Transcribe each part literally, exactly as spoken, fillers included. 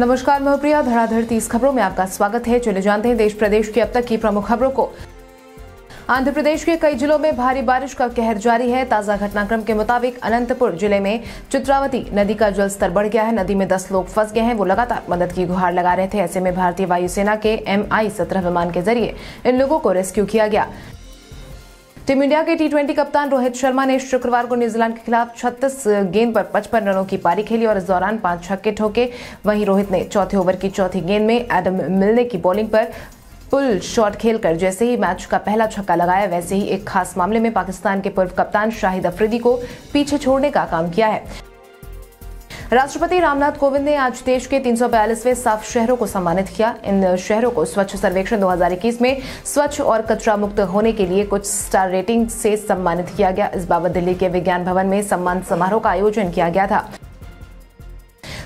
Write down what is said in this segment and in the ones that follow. नमस्कार, महोप्रिया धड़ाधड़तीस खबरों में आपका स्वागत है। चले जानते हैं देश प्रदेश की अब तक की प्रमुख खबरों को। आंध्र प्रदेश के कई जिलों में भारी बारिश का कहर जारी है। ताजा घटनाक्रम के मुताबिक अनंतपुर जिले में चित्रावती नदी का जलस्तर बढ़ गया है। नदी में दस लोग फंस गए हैं, वो लगातार मदद की गुहार लगा रहे थे। ऐसे में भारतीय वायुसेना के एम आई सत्रह विमान के जरिए इन लोगों को रेस्क्यू किया गया। टीम इंडिया के टी ट्वेंटी कप्तान रोहित शर्मा ने शुक्रवार को न्यूजीलैंड के खिलाफ छत्तीस गेंद पर पचपन रनों की पारी खेली और इस दौरान पांच छक्के ठोके। वहीं रोहित ने चौथे ओवर की चौथी गेंद में एडम मिलने की बॉलिंग पर पुल शॉट खेलकर जैसे ही मैच का पहला छक्का लगाया, वैसे ही एक खास मामले में पाकिस्तान के पूर्व कप्तान शाहिद अफरीदी को पीछे छोड़ने का काम किया है। राष्ट्रपति रामनाथ कोविंद ने आज देश के तीन सौ बयालीसवें साफ शहरों को सम्मानित किया। इन शहरों को स्वच्छ सर्वेक्षण दो हज़ार इक्कीस में स्वच्छ और कचरा मुक्त होने के लिए कुछ स्टार रेटिंग से सम्मानित किया गया। इस बाबत दिल्ली के विज्ञान भवन में सम्मान समारोह का आयोजन किया गया था।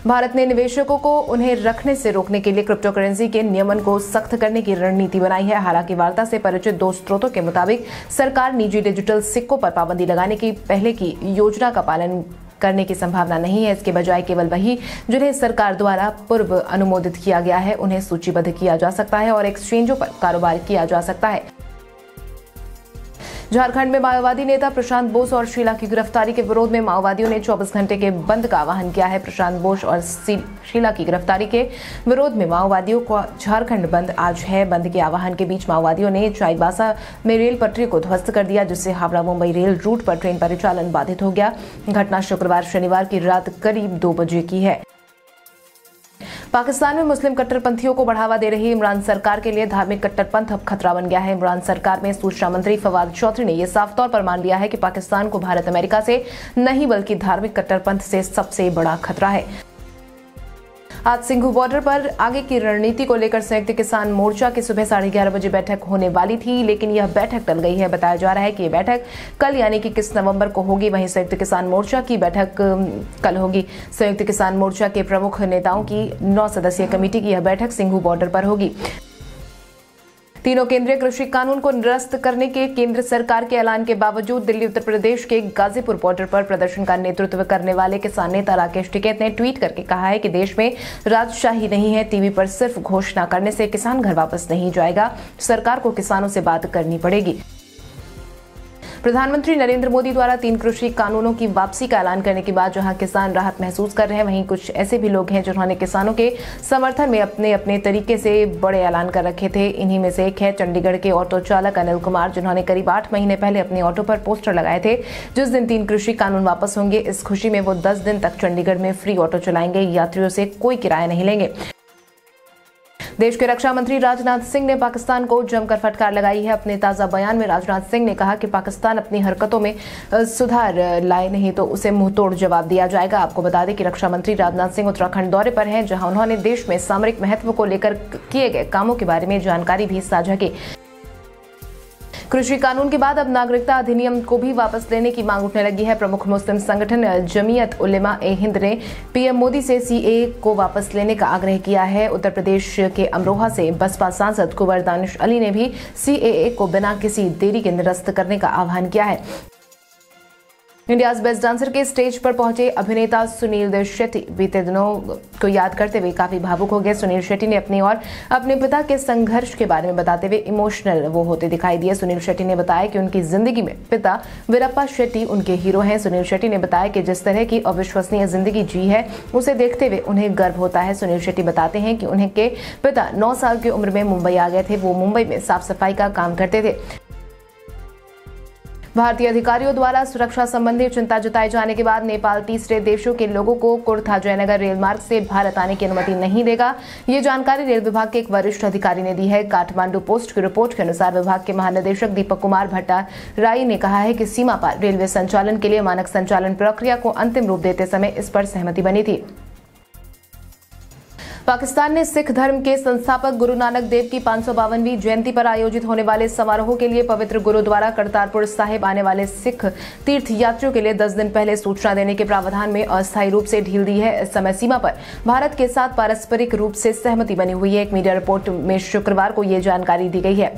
भारत ने निवेशकों को उन्हें रखने से रोकने के लिए क्रिप्टो करेंसी के नियमन को सख्त करने की रणनीति बनाई है। हालांकि वार्ता से परिचित दो स्रोतों के मुताबिक सरकार निजी डिजिटल सिक्कों पर पाबंदी लगाने की पहले की योजना का पालन करने की संभावना नहीं है। इसके बजाय केवल वही जिन्हें सरकार द्वारा पूर्व अनुमोदित किया गया है उन्हें सूचीबद्ध किया जा सकता है और एक्सचेंजों पर कारोबार किया जा सकता है। झारखंड में माओवादी नेता प्रशांत बोस और शीला की गिरफ्तारी के विरोध में माओवादियों ने चौबीस घंटे के बंद का आह्वान किया है। प्रशांत बोस और शीला की गिरफ्तारी के विरोध में माओवादियों का झारखंड बंद आज है। बंद के आह्वान के बीच माओवादियों ने चाईबासा में रेल पटरी को ध्वस्त कर दिया, जिससे हावड़ा मुंबई रेल रूट पर ट्रेन परिचालन बाधित हो गया। घटना शुक्रवार शनिवार की रात करीब दो बजे की है। पाकिस्तान में मुस्लिम कट्टरपंथियों को बढ़ावा दे रही इमरान सरकार के लिए धार्मिक कट्टरपंथ अब खतरा बन गया है। इमरान सरकार में सूचना मंत्री फवाद चौधरी ने यह साफ तौर पर मान लिया है कि पाकिस्तान को भारत अमेरिका से नहीं बल्कि धार्मिक कट्टरपंथ से सबसे बड़ा खतरा है। आज सिंघू बॉर्डर पर आगे की रणनीति को लेकर संयुक्त किसान मोर्चा की सुबह साढ़े ग्यारह बजे बैठक होने वाली थी, लेकिन यह बैठक टल गई है। बताया जा रहा है कि यह बैठक कल यानी कि इक्कीस नवंबर को होगी। वहीं संयुक्त किसान मोर्चा की बैठक कल होगी। संयुक्त किसान मोर्चा के प्रमुख नेताओं की नौ सदस्यीय कमेटी की यह बैठक सिंघू बॉर्डर पर होगी। तीनों केंद्रीय कृषि कानून को निरस्त करने के केंद्र सरकार के ऐलान के बावजूद दिल्ली उत्तर प्रदेश के गाजीपुर बॉर्डर पर प्रदर्शन का नेतृत्व करने वाले किसान नेता राकेश टिकैत ने ट्वीट करके कहा है कि देश में राजशाही नहीं है। टीवी पर सिर्फ घोषणा करने से किसान घर वापस नहीं जाएगा, सरकार को किसानों से बात करनी पड़ेगी। प्रधानमंत्री नरेंद्र मोदी द्वारा तीन कृषि कानूनों की वापसी का ऐलान करने के बाद जहां किसान राहत महसूस कर रहे हैं, वहीं कुछ ऐसे भी लोग हैं जिन्होंने किसानों के समर्थन में अपने अपने तरीके से बड़े ऐलान कर रखे थे। इन्हीं में से एक है चंडीगढ़ के ऑटो चालक अनिल कुमार, जिन्होंने करीब आठ महीने पहले अपने ऑटो पर पोस्टर लगाए थे, जिस दिन तीन कृषि कानून वापस होंगे इस खुशी में वो दस दिन तक चंडीगढ़ में फ्री ऑटो चलाएंगे, यात्रियों से कोई किराया नहीं लेंगे। देश के रक्षा मंत्री राजनाथ सिंह ने पाकिस्तान को जमकर फटकार लगाई है। अपने ताज़ा बयान में राजनाथ सिंह ने कहा कि पाकिस्तान अपनी हरकतों में सुधार लाए नहीं तो उसे मुंहतोड़ जवाब दिया जाएगा। आपको बता दें कि रक्षा मंत्री राजनाथ सिंह उत्तराखंड दौरे पर हैं, जहां उन्होंने देश में सामरिक महत्व को लेकर किए गए कामों के बारे में जानकारी भी साझा की। कृषि कानून के बाद अब नागरिकता अधिनियम को भी वापस लेने की मांग उठने लगी है। प्रमुख मुस्लिम संगठन जमीयत उलेमा ए हिंद ने पीएम मोदी से सीए को वापस लेने का आग्रह किया है। उत्तर प्रदेश के अमरोहा से बसपा सांसद कुंवर दानिश अली ने भी सीए को बिना किसी देरी के निरस्त करने का आह्वान किया है। इंडियाज बेस्ट डांसर के स्टेज पर पहुंचे अभिनेता सुनील शेट्टी बीते दिनों को याद करते हुए काफी भावुक हो गए। सुनील शेट्टी ने अपने और अपने पिता के संघर्ष के बारे में बताते हुए इमोशनल वो होते दिखाई दिए। सुनील शेट्टी ने बताया कि उनकी जिंदगी में पिता वीरप्पा शेट्टी उनके हीरो हैं। सुनील शेट्टी ने बताया कि जिस तरह की अविश्वसनीय जिंदगी जी है उसे देखते हुए उन्हें गर्व होता है। सुनील शेट्टी बताते हैं कि उन्हें के पिता नौ साल की उम्र में मुंबई आ गए थे। वो मुंबई में साफ सफाई का काम करते थे। भारतीय अधिकारियों द्वारा सुरक्षा संबंधी चिंता जताए जाने के बाद नेपाल तीसरे देशों के लोगों को कुर्था जयनगर रेल मार्ग से भारत आने की अनुमति नहीं देगा। ये जानकारी रेल विभाग के एक वरिष्ठ अधिकारी ने दी है। काठमांडू पोस्ट की रिपोर्ट के अनुसार विभाग के महानिदेशक दीपक कुमार भट्टा राय ने कहा है कि सीमा पार रेलवे संचालन के लिए मानक संचालन प्रक्रिया को अंतिम रूप देते समय इस पर सहमति बनी थी। पाकिस्तान ने सिख धर्म के संस्थापक गुरु नानक देव की पांच सौ बावनवीं जयंती पर आयोजित होने वाले समारोह के लिए पवित्र गुरुद्वारा करतारपुर साहिब आने वाले सिख तीर्थ यात्रियों के लिए दस दिन पहले सूचना देने के प्रावधान में अस्थायी रूप से ढील दी है। इस समय सीमा पर भारत के साथ पारस्परिक रूप से सहमति बनी हुई है। एक मीडिया रिपोर्ट में शुक्रवार को ये जानकारी दी गई है।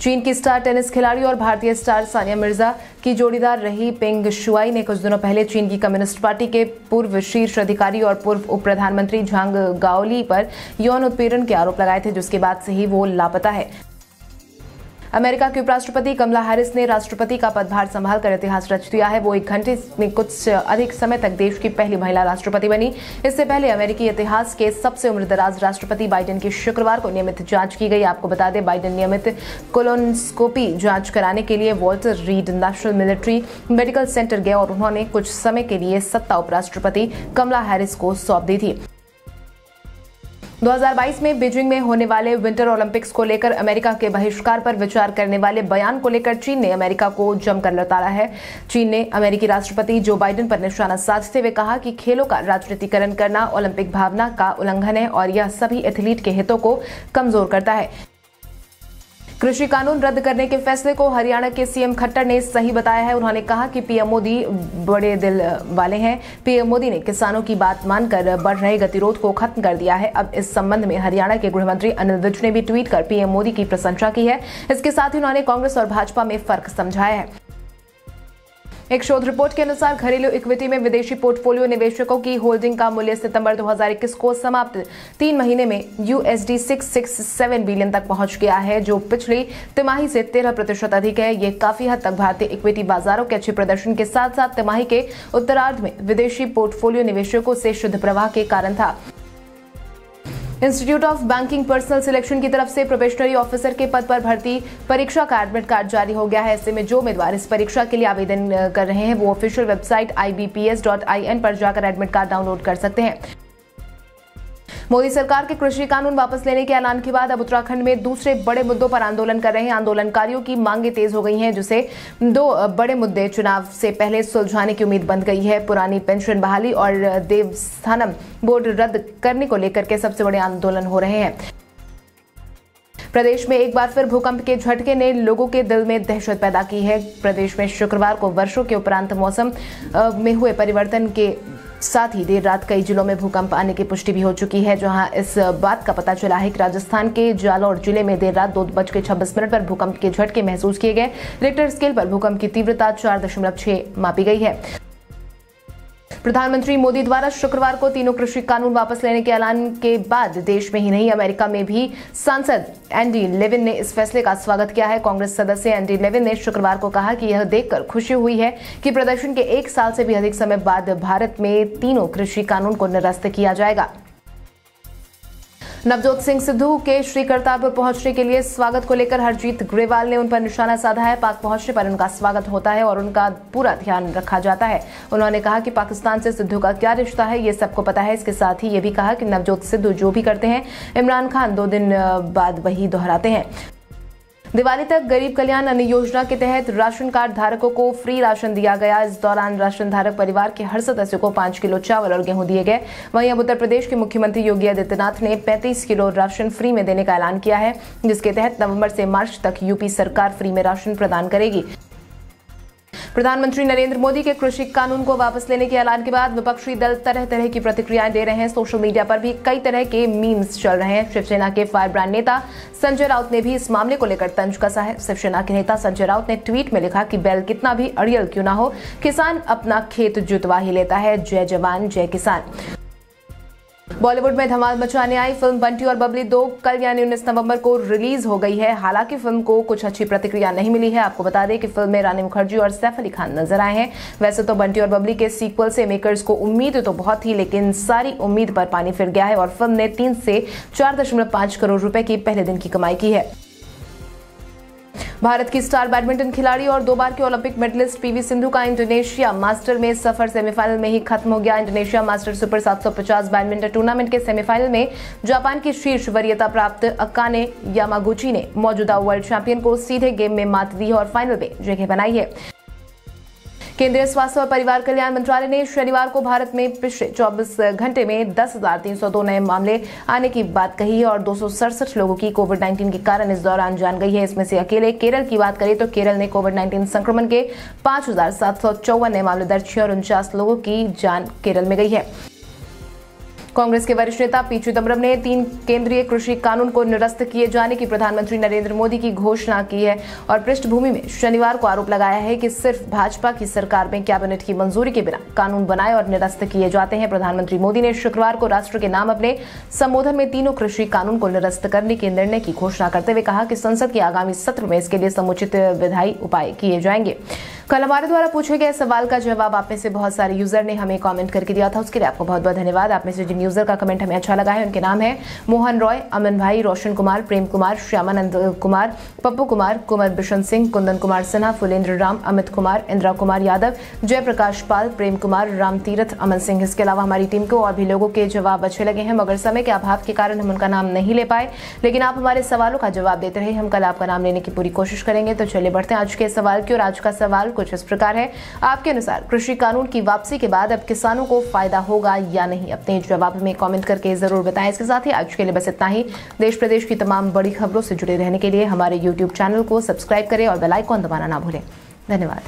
चीन की स्टार टेनिस खिलाड़ी और भारतीय स्टार सानिया मिर्जा की जोड़ीदार रही पिंग शुआई ने कुछ दिनों पहले चीन की कम्युनिस्ट पार्टी के पूर्व शीर्ष अधिकारी और पूर्व उप प्रधानमंत्री झांग गाओली पर यौन उत्पीड़न के आरोप लगाए थे, जिसके बाद से ही वो लापता है। अमेरिका के उपराष्ट्रपति कमला हैरिस ने राष्ट्रपति का पदभार संभालकर इतिहास रच दिया है। वो एक घंटे में कुछ अधिक समय तक देश की पहली महिला राष्ट्रपति बनी। इससे पहले अमेरिकी इतिहास के सबसे उम्रदराज राष्ट्रपति बाइडेन की शुक्रवार को नियमित जांच की गई। आपको बता दें, बाइडेन नियमित कोलोनस्कोपी जांच कराने के लिए Walter Reed National Military Medical Center गए और उन्होंने कुछ समय के लिए सत्ता उपराष्ट्रपति कमला हैरिस को सौंप दी थी। दो हज़ार बाईस में बीजिंग में होने वाले विंटर ओलंपिक्स को लेकर अमेरिका के बहिष्कार पर विचार करने वाले बयान को लेकर चीन ने अमेरिका को जमकर लताड़ा है। चीन ने अमेरिकी राष्ट्रपति जो बाइडेन पर निशाना साधते हुए कहा कि खेलों का राजनीतिकरण करना ओलंपिक भावना का उल्लंघन है और यह सभी एथलीट के हितों को कमजोर करता है। कृषि कानून रद्द करने के फैसले को हरियाणा के सीएम खट्टर ने सही बताया है। उन्होंने कहा कि पीएम मोदी बड़े दिल वाले हैं। पीएम मोदी ने किसानों की बात मानकर बढ़ रहे गतिरोध को खत्म कर दिया है। अब इस संबंध में हरियाणा के गृहमंत्री अनिल विज ने भी ट्वीट कर पीएम मोदी की प्रशंसा की है। इसके साथ ही उन्होंने कांग्रेस और भाजपा में फर्क समझाया है। एक शोध रिपोर्ट के अनुसार घरेलू इक्विटी में विदेशी पोर्टफोलियो निवेशकों की होल्डिंग का मूल्य सितंबर दो हज़ार इक्कीस को समाप्त तीन महीने में यूएसडी छह सौ सड़सठ बिलियन तक पहुंच गया है, जो पिछली तिमाही से तेरह प्रतिशत अधिक है। ये काफी हद तक भारतीय इक्विटी बाजारों के अच्छे प्रदर्शन के साथ साथ तिमाही के उत्तरार्ध में विदेशी पोर्टफोलियो निवेशकों से शुद्ध प्रवाह के कारण था। Institute of Banking Personnel Selection की तरफ से प्रोबेशनरी ऑफिसर के पद पर भर्ती परीक्षा का एडमिट कार्ड जारी हो गया है। ऐसे में जो उम्मीदवार इस परीक्षा के लिए आवेदन कर रहे हैं वो official website I B P S dot I N पर जाकर एडमिट कार्ड डाउनलोड कर सकते हैं। मोदी सरकार के कृषि कानून वापस लेने के ऐलान के बाद अब उत्तराखंड में दूसरे बड़े मुद्दों पर आंदोलन कर रहे हैं। आंदोलनकारियों की मांगें तेज हो गई हैं, जिससे दो बड़े मुद्दे चुनाव से पहले सुलझाने की उम्मीद बन गई है। पुरानी पेंशन बहाली और देवस्थानम बोर्ड रद्द करने को लेकर के सबसे बड़े आंदोलन हो रहे हैं। प्रदेश में एक बार फिर भूकंप के झटके ने लोगों के दिल में दहशत पैदा की है। प्रदेश में शुक्रवार को वर्षों के उपरांत मौसम में हुए परिवर्तन के साथ ही देर रात कई जिलों में भूकंप आने की पुष्टि भी हो चुकी है, जहां इस बात का पता चला है कि राजस्थान के जालौर जिले में देर रात दो बज के छब्बीस मिनट पर भूकंप के झटके महसूस किए गए। रिक्टर स्केल पर भूकंप की तीव्रता चार दशमलव छह मापी गई है। प्रधानमंत्री मोदी द्वारा शुक्रवार को तीनों कृषि कानून वापस लेने के ऐलान के बाद देश में ही नहीं अमेरिका में भी सांसद एंडी लेविन ने इस फैसले का स्वागत किया है। कांग्रेस सदस्य एंडी लेविन ने शुक्रवार को कहा कि यह देखकर खुशी हुई है कि प्रदर्शन के एक साल से भी अधिक समय बाद भारत में तीनों कृषि कानून को निरस्त किया जाएगा। नवजोत सिंह सिद्धू के श्री करतारपुर पहुंचने के लिए स्वागत को लेकर हरजीत ग्रेवाल ने उन पर निशाना साधा है। पाक पहुंचने पर उनका स्वागत होता है और उनका पूरा ध्यान रखा जाता है। उन्होंने कहा कि पाकिस्तान से सिद्धू का क्या रिश्ता है ये सबको पता है। इसके साथ ही ये भी कहा कि नवजोत सिद्धू जो भी करते हैं इमरान खान दो दिन बाद वही दोहराते हैं। दिवाली तक गरीब कल्याण अन्न योजना के तहत राशन कार्ड धारकों को फ्री राशन दिया गया। इस दौरान राशन धारक परिवार के हर सदस्य को पाँच किलो चावल और गेहूं दिए गए। वहीं अब उत्तर प्रदेश के मुख्यमंत्री योगी आदित्यनाथ ने पैंतीस किलो राशन फ्री में देने का ऐलान किया है, जिसके तहत नवंबर से मार्च तक यूपी सरकार फ्री में राशन प्रदान करेगी। प्रधानमंत्री नरेंद्र मोदी के कृषि कानून को वापस लेने के ऐलान के बाद विपक्षी दल तरह तरह की प्रतिक्रियाएं दे रहे हैं। सोशल मीडिया पर भी कई तरह के मीम्स चल रहे हैं। शिवसेना के फायरब्रांड नेता संजय राउत ने भी इस मामले को लेकर तंज कसा है। शिवसेना के नेता संजय राउत ने ट्वीट में लिखा कि बैल कितना भी अड़ियल क्यों ना हो, किसान अपना खेत जुतवा ही लेता है। जय जवान जय किसान। बॉलीवुड में धमाल मचाने आई फिल्म बंटी और बबली दो कल यानी उन्नीस नवंबर को रिलीज हो गई है। हालांकि फिल्म को कुछ अच्छी प्रतिक्रिया नहीं मिली है। आपको बता दें कि फिल्म में रानी मुखर्जी और सैफ अली खान नजर आए हैं। वैसे तो बंटी और बबली के सीक्वल से मेकर्स को उम्मीद तो बहुत थी, लेकिन सारी उम्मीद पर पानी फिर गया है और फिल्म ने तीन से चार दशमलव पांच करोड़ रुपए की पहले दिन की कमाई की है। भारत की स्टार बैडमिंटन खिलाड़ी और दो बार के ओलंपिक मेडलिस्ट पीवी सिंधु का इंडोनेशिया मास्टर में सफर सेमीफाइनल में ही खत्म हो गया। इंडोनेशिया मास्टर सुपर सात सौ पचास बैडमिंटन टूर्नामेंट के सेमीफाइनल में जापान की शीर्ष वरीयता प्राप्त अकाने यामागुची ने मौजूदा वर्ल्ड चैंपियन को सीधे गेम में मात दी और फाइनल में जगह बनाई है। केंद्रीय स्वास्थ्य और परिवार कल्याण मंत्रालय ने शनिवार को भारत में पिछले चौबीस घंटे में दस हजार तीन सौ दो नए मामले आने की बात कही है और दो सौ सड़सठ लोगों की कोविड नाइन्टीन के कारण इस दौरान जान गई है। इसमें से अकेले केरल की बात करें तो केरल ने कोविड नाइन्टीन संक्रमण के पांच हजार सात सौ चौवन नए मामले दर्ज किए और उनचास लोगों की जान केरल में गई है। कांग्रेस के वरिष्ठ नेता पी चिदम्बरम ने तीन केंद्रीय कृषि कानून को निरस्त किए जाने की प्रधानमंत्री नरेंद्र मोदी की घोषणा की है और पृष्ठभूमि में शनिवार को आरोप लगाया है कि सिर्फ भाजपा की सरकार में कैबिनेट की मंजूरी के बिना कानून बनाए और निरस्त किए जाते हैं। प्रधानमंत्री मोदी ने शुक्रवार को राष्ट्र के नाम अपने संबोधन में तीनों कृषि कानून को निरस्त करने के निर्णय की घोषणा करते हुए कहा कि संसद के आगामी सत्र में इसके लिए समुचित विधायी उपाय किए जाएंगे। कल हमारे द्वारा पूछे गए सवाल का जवाब आप में से बहुत सारे यूजर ने हमें कमेंट करके दिया था, उसके लिए आपको बहुत बहुत धन्यवाद। आप में से जिन यूजर का कमेंट हमें अच्छा लगा है उनके नाम है मोहन रॉय, अमन भाई, रोशन कुमार, प्रेम कुमार, श्यामानंद कुमार, पप्पू कुमार, कुंवर बिशन सिंह, कुंदन कुमार सिन्हा, फुलेंद्र राम, अमित कुमार, इंदिरा कुमार यादव, जयप्रकाश पाल, प्रेम कुमार, राम तीरथ, अमन सिंह। इसके अलावा हमारी टीम को और भी लोगों के जवाब अच्छे लगे हैं, मगर समय के अभाव के कारण हम उनका नाम नहीं ले पाए, लेकिन आप हमारे सवालों का जवाब देते रहे। हम कल आपका नाम लेने की पूरी कोशिश करेंगे। तो चलिए बढ़ते हैं आज के सवाल की ओर। आज का सवाल कुछ इस प्रकार है, आपके अनुसार कृषि कानून की वापसी के बाद अब किसानों को फायदा होगा या नहीं? अपने जवाब में कमेंट करके जरूर बताएं। इसके साथ ही आज के लिए बस इतना ही। देश प्रदेश की तमाम बड़ी खबरों से जुड़े रहने के लिए हमारे यूट्यूब चैनल को सब्सक्राइब करें और बेल आइकॉन दबाना ना भूलें। धन्यवाद।